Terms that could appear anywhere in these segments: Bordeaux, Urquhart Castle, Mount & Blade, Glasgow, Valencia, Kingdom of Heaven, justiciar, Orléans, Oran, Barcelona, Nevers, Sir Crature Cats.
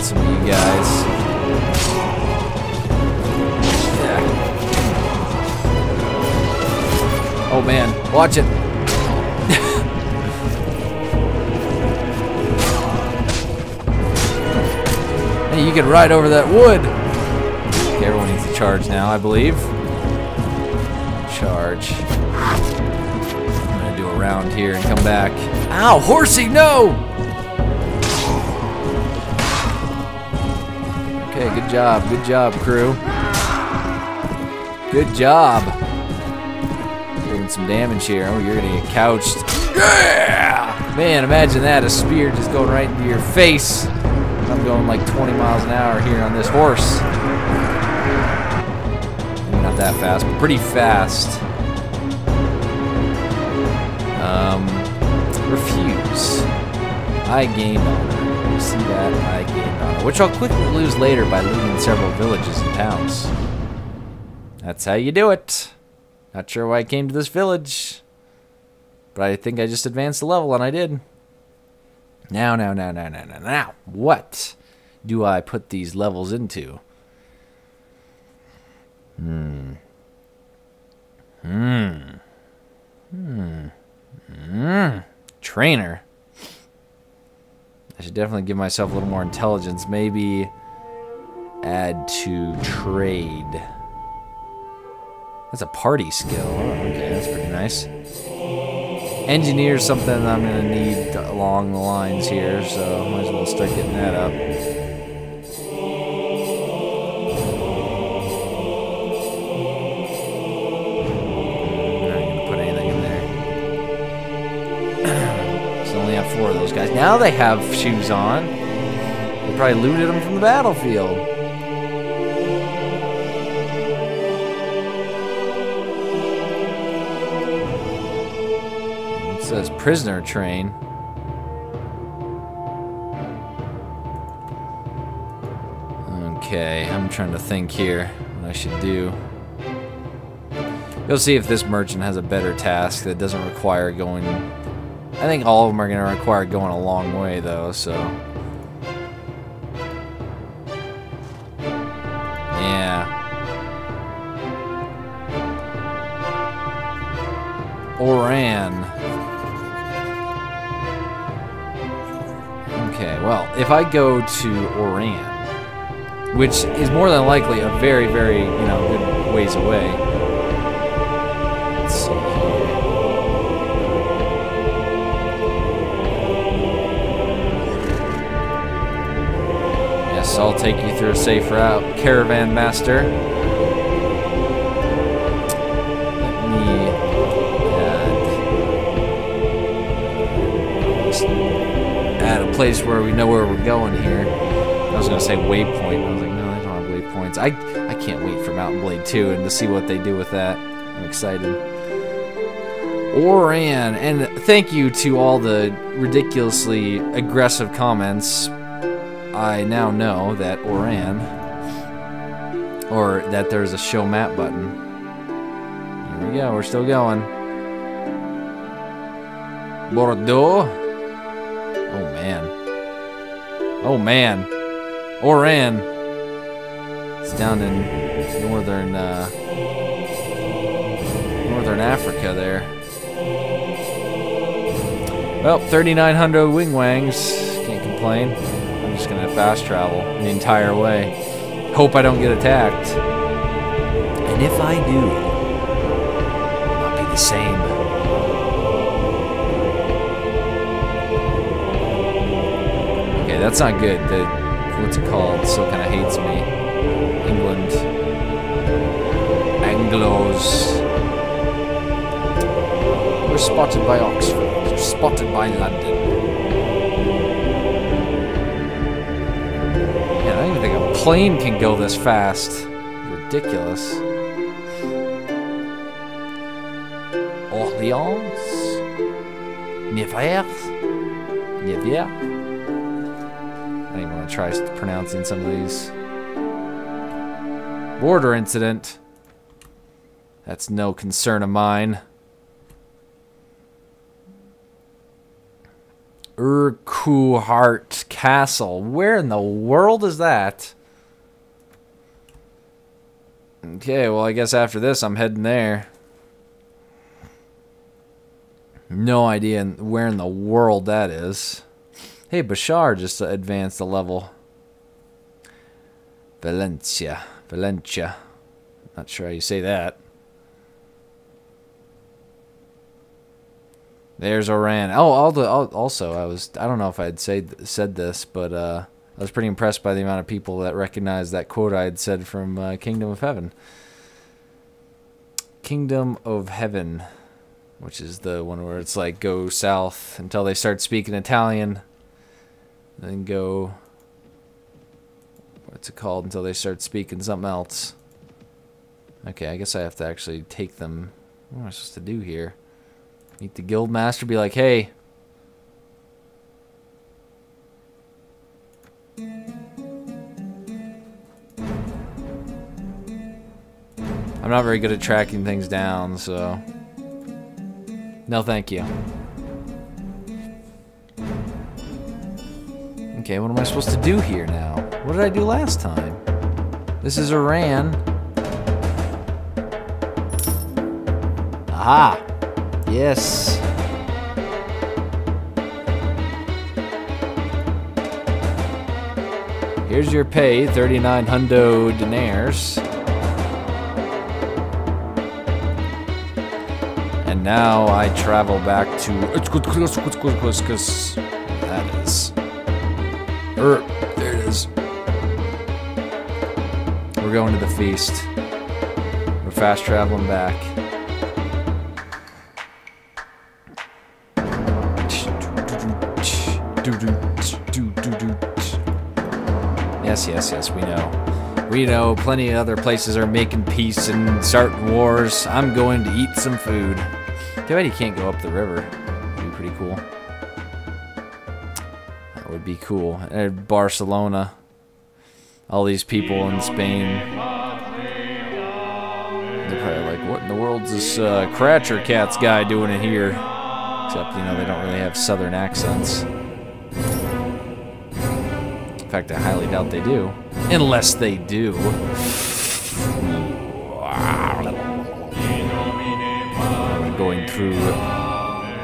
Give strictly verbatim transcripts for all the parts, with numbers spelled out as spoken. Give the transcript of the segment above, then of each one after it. at some of you guys. Yeah. Oh man, watch it. Hey, you can ride over that wood. Okay, everyone needs to charge now, I believe. Charge. I'm gonna do a round here and come back. Ow, horsey, no! Okay, good job, good job, crew. Good job. Doing some damage here. Oh, you're gonna get couched. Yeah! Man, imagine that, a spear just going right into your face. I'm going like twenty miles an hour here on this horse. Not that fast, but pretty fast. Um, refuse. I gain honor. You see that? I gain honor. Which I'll quickly lose later by looting several villages and towns. That's how you do it. Not sure why I came to this village. But I think I just advanced the level, and I did. Now, now, now, now, now, now, now. What do I put these levels into? Hmm. Hmm. Hmm. Hmm. Trainer. I should definitely give myself a little more intelligence. Maybe add to trade. That's a party skill. Okay, that's pretty nice. Engineer is something that I'm going to need along the lines here, so might as well start getting that up. I'm not going to put anything in there. So I only have four of those guys. Now they have shoes on. They probably looted them from the battlefield. Says prisoner train. Okay, I'm trying to think here what I should do. You'll see if this merchant has a better task that doesn't require going. I think all of them are going to require going a long way though, so. Yeah. Oran. Okay, well, if I go to Oran, which is more than likely a very, very, you know, good ways away. Let's see here. Yes, I'll take you through a safe route, Caravan Master. Place where we know where we're going here. I was gonna say waypoint. I was like, no, they don't have waypoints. I I can't wait for Mount and Blade two and to see what they do with that. I'm excited. Oran, and thank you to all the ridiculously aggressive comments. I now know that Oran, or that there's a show map button. Here we go. We're still going. Bordeaux. Oh man, Oran. It's down in northern uh, northern Africa there. Well, thirty-nine hundred wing wangs. Can't complain. I'm just gonna fast travel the entire way. Hope I don't get attacked. And if I do, it'll not be the same. That's not good. The, what's it called? Still kind of hates me. England. Anglos. We're spotted by Oxford. We're spotted by London. Man, I don't even think a plane can go this fast. Ridiculous. Orleans. Nevers. Nevers. Tries pronouncing some of these. Border incident. That's no concern of mine. Urquhart Castle. Where in the world is that? Okay, well, I guess after this, I'm heading there. No idea where in the world that is. Hey, Bashar just advanced the level. Valencia. Valencia. Not sure how you say that. There's Oran. Oh, all the, all, also, I was, I don't know if I had said, said this, but uh, I was pretty impressed by the amount of people that recognized that quote I had said from uh, Kingdom of Heaven. Kingdom of Heaven. Which is the one where it's like, go south until they start speaking Italian. Then go... What's it called? Until they start speaking something else. Okay, I guess I have to actually take them... What am I supposed to do here? Meet the guild master, be like, hey... I'm not very good at tracking things down, so... No, thank you. Okay, what am I supposed to do here now? What did I do last time? This is Iran. Aha! Yes! Here's your pay, thirty-nine hundo deniers. And now I travel back to that is. Er, there it is. We're going to the feast. We're fast traveling back. Yes, yes, yes, we know. We know plenty of other places are making peace and starting wars. I'm going to eat some food. I bet he can't go up the river. That'd be pretty cool. That would be cool. And Barcelona. All these people in Spain. They're probably like, what in the world's this uh, Crature Cats guy doing in here? Except, you know, they don't really have southern accents. In fact, I highly doubt they do. Unless they do. Going through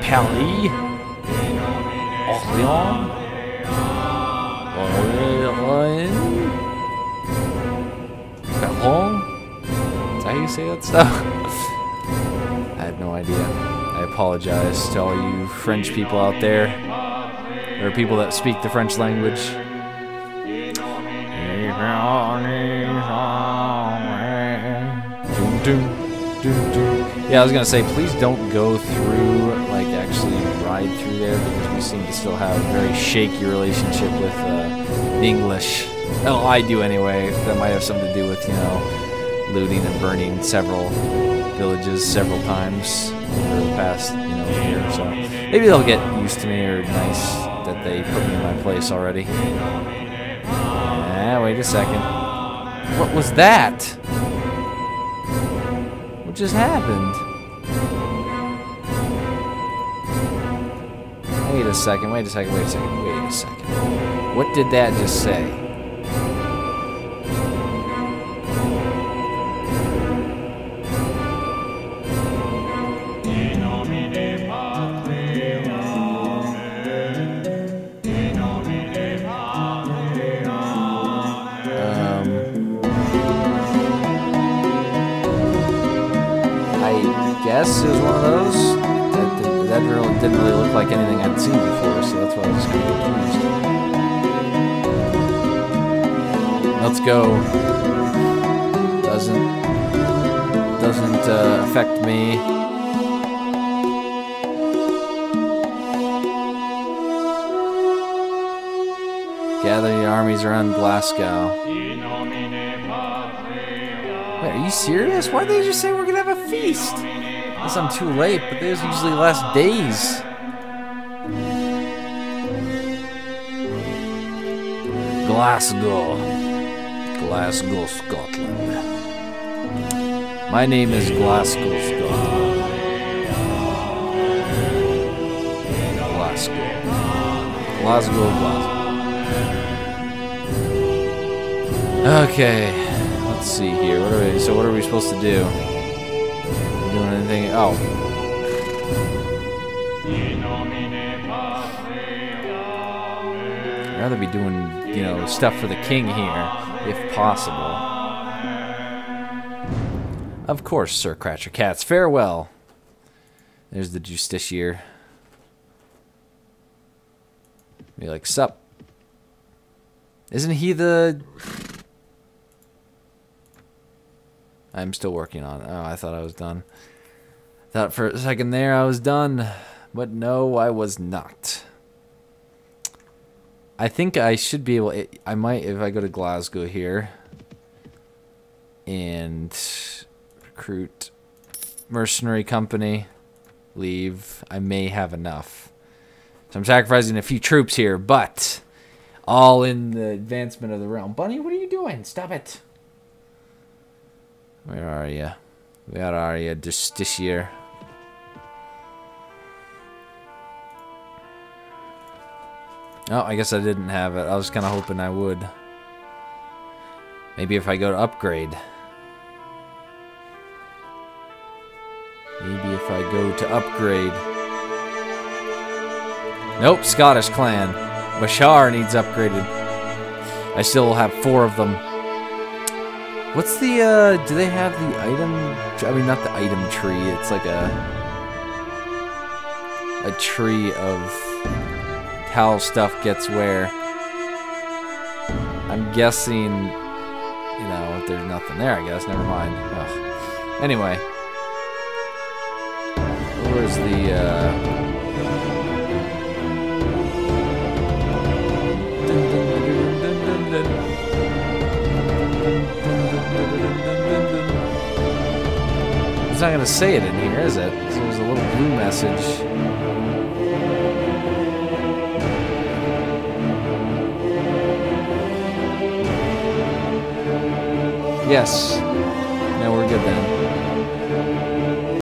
Paris, Orléans, Orléans, Perron. Is that how you say that stuff? I had no idea. I apologize to all you French people out there, or people that speak the French language. Yeah, I was gonna say, please don't go through, like, actually ride through there, because we seem to still have a very shaky relationship with uh, the English. Oh, I do anyway. That might have something to do with, you know, looting and burning several villages several times over the past, you know, year or so. Maybe they'll get used to me, or nice that they put me in my place already. Ah, wait a second. What was that? What just happened? Wait a second, wait a second, wait a second, wait a second. What did that just say? Guess it was one of those. That, did, that really didn't really look like anything I'd seen before, so that's why I was kind of confused. Let's go. Doesn't doesn't uh, affect me. Gather the armies around Glasgow. Wait, are you serious? Why did they just say we're gonna have a feast? Unless I'm too late, but those usually last days. Glasgow. Glasgow, Scotland. My name is Glasgow, Scotland. Glasgow. Glasgow, Glasgow. Okay, let's see here. What are we, so what are we supposed to do? Are we doing anything? Oh. I'd rather be doing, you know, stuff for the king here, if possible. Of course, Sir Crature Cats. Farewell. There's the justiciar. Be like, sup. Isn't he the... I'm still working on it. Oh, I thought I was done. Thought for a second there I was done. But no, I was not. I think I should be able... I might, if I go to Glasgow here. And... recruit mercenary company, leave. I may have enough, so I'm sacrificing a few troops here, but all in the advancement of the realm. Bunny, what are you doing? Stop it. Where are you? Where are you, justiciar? Oh, I guess I didn't have it. I was kind of hoping I would. Maybe if I go to upgrade. Maybe if I go to upgrade. Nope, Scottish clan. Bashar needs upgraded. I still have four of them. What's the, uh, do they have the item? I mean, not the item tree. It's like a a tree of how stuff gets where. I'm guessing, you know, if there's nothing there, I guess. Never mind. Ugh. Anyway. Where's the, uh... It's not going to say it in here, is it? So there's a little blue message. Yes. Now we're good then.